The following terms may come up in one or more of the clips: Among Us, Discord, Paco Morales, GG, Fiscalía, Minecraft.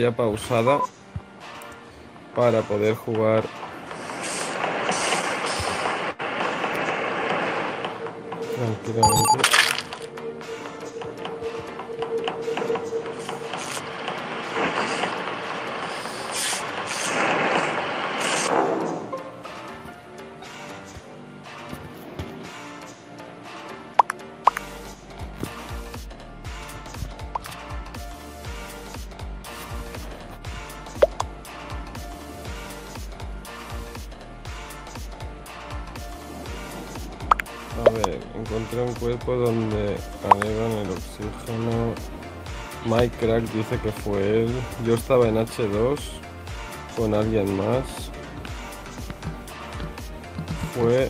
ya pausada para poder jugar. Tranquilamente. A ver, encontré un cuerpo donde agregan el oxígeno. Minecraft dice que fue él. Yo estaba en H2 con alguien más. Fue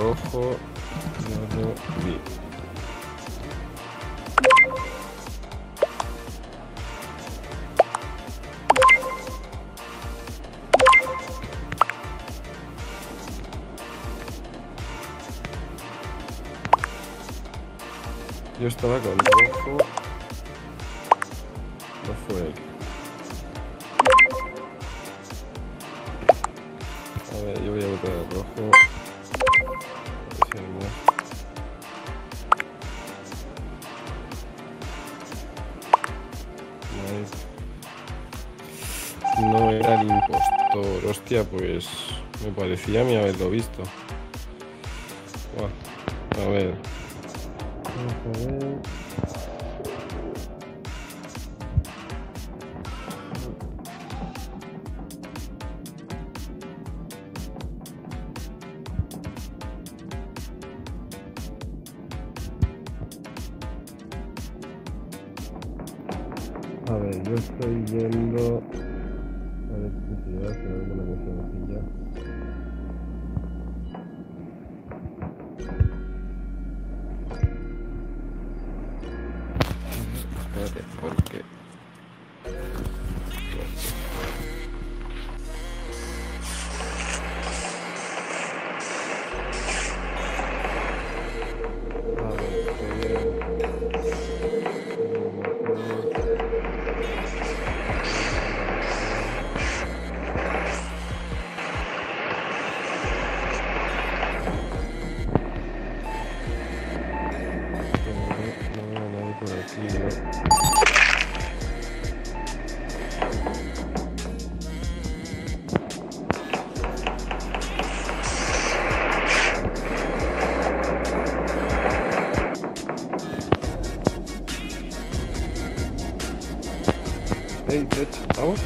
rojo, no lo vi. Yo estaba con rojo, no fue él. A ver, yo voy a botar el rojo. A ver si alguno. No era el impostor. Hostia, pues me parecía a mí haberlo visto. Buah. A ver. A ver, yo estoy viendo la electricidad, si hay alguna cosa sencilla. Porque vamos.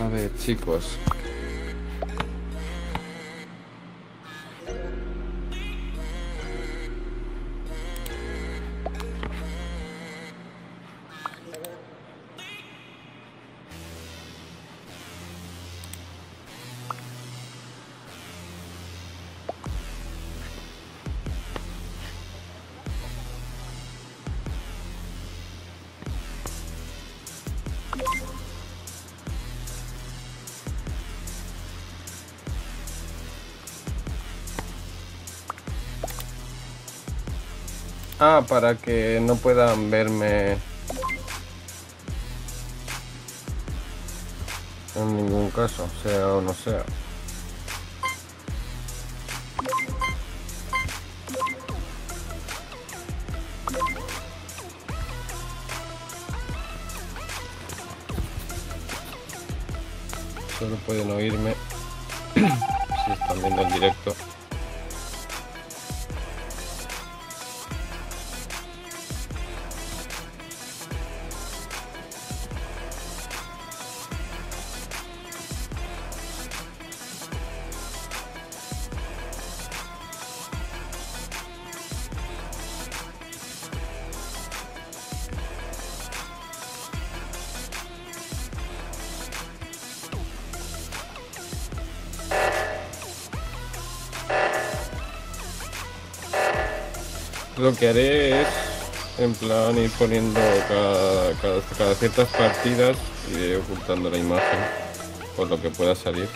A ver, chicos. Ah, para que no puedan verme en ningún caso, sea o no sea. Solo pueden oírme si están viendo en directo. lo que haré es, en plan, ir poniendo cada ciertas partidas, iré ocultando la imagen por lo que pueda salir.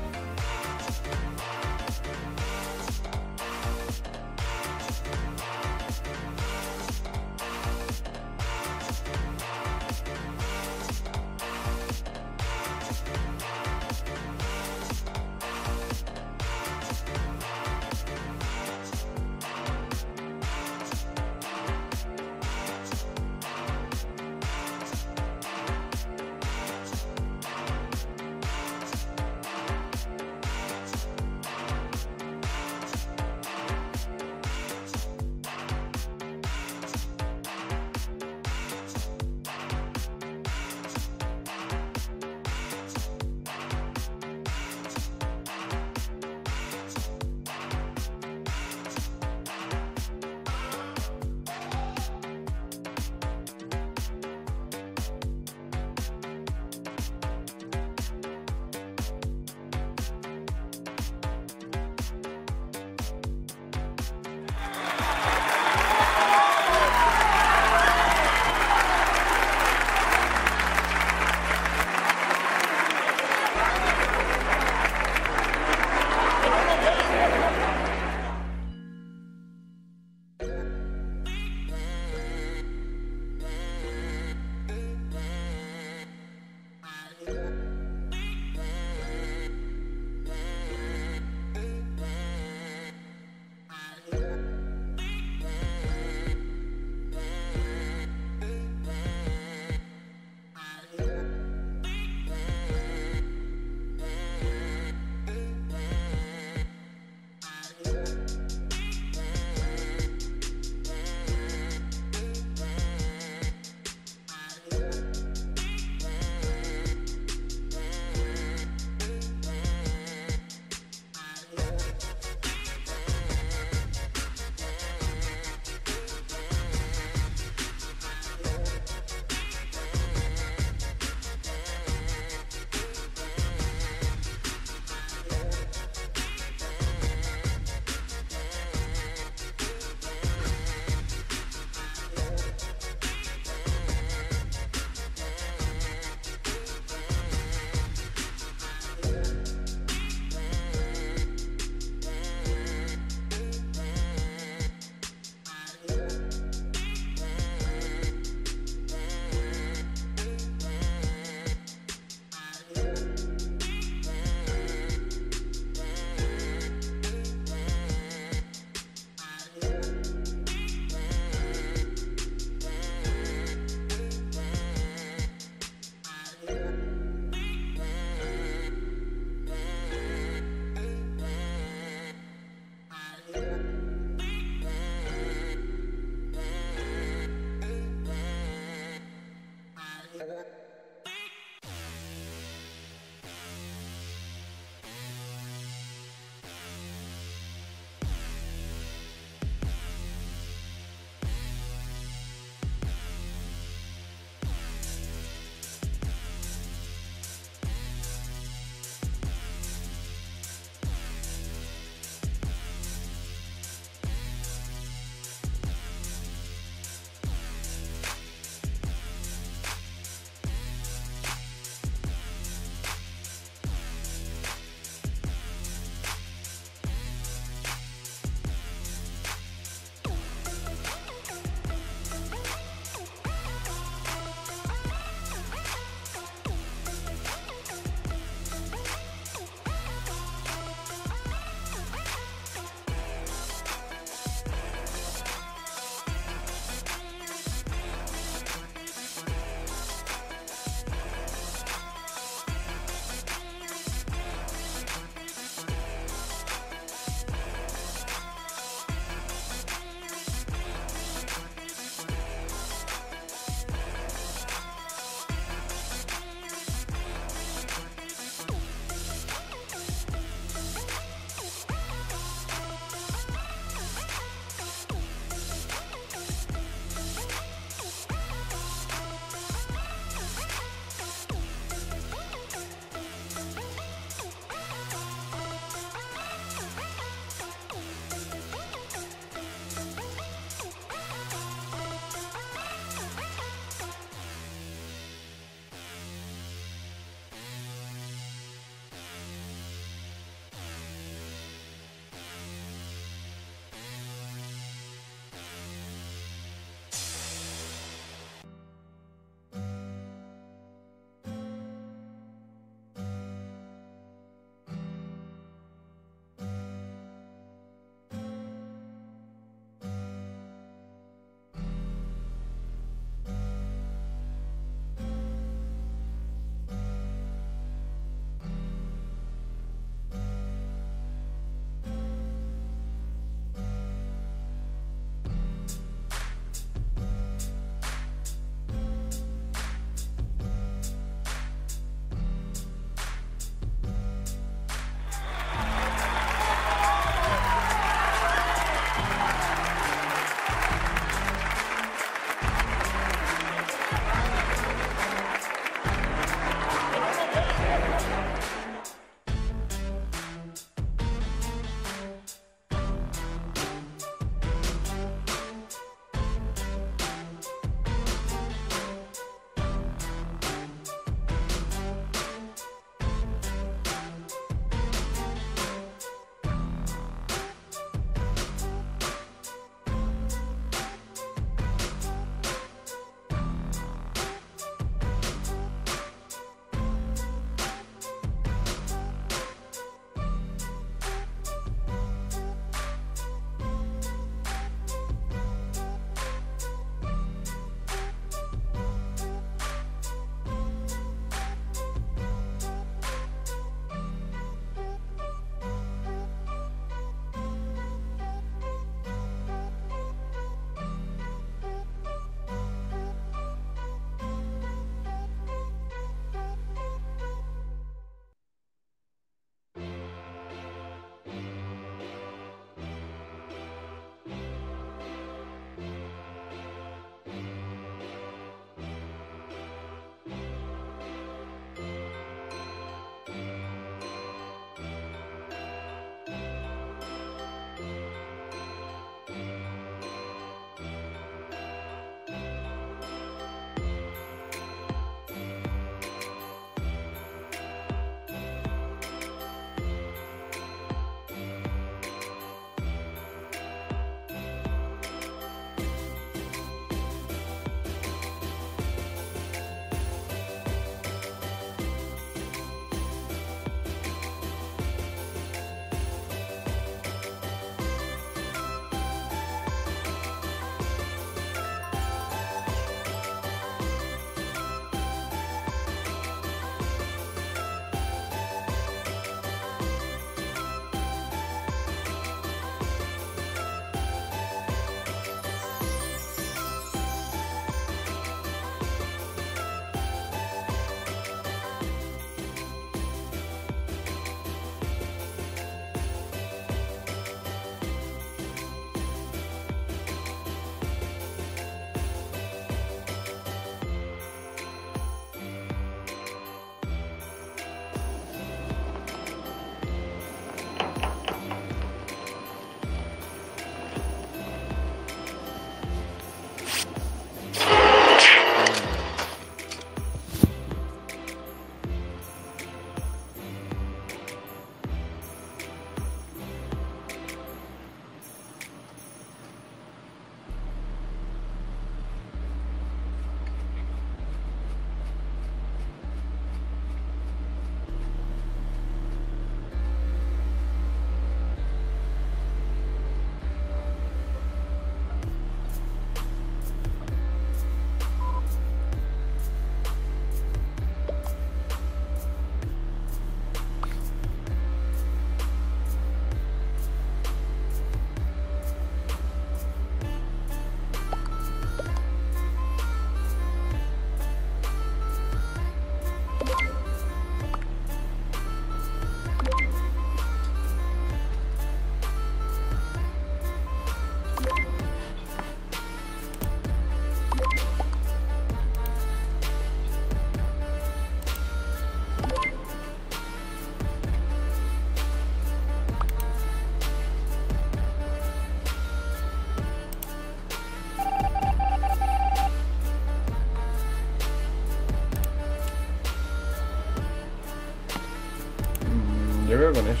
Yo creo que con eso.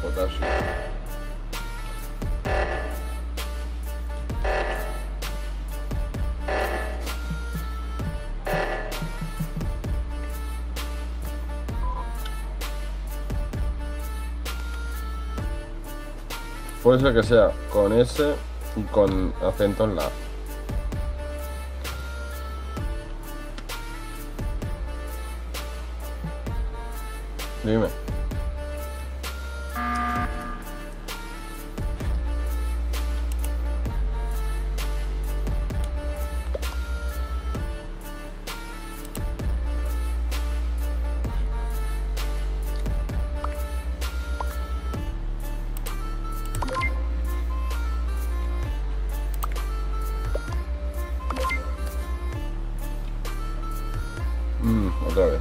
Potasio. Puede ser que sea con S y con acento en la A. Dime. Otra vez.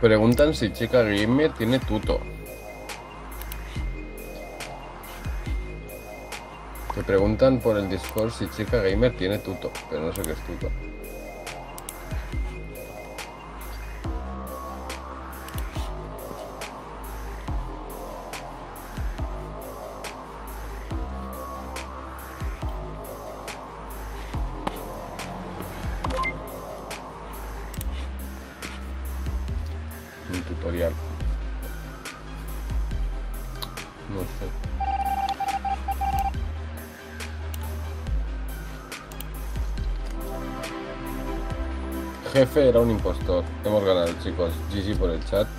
Preguntan si Chica Gamer tiene tuto. Te preguntan por el Discord si Chica Gamer tiene tuto, pero no sé qué es tuto. Tutorial. No sé. Jefe era un impostor. Hemos ganado, chicos. GG por el chat.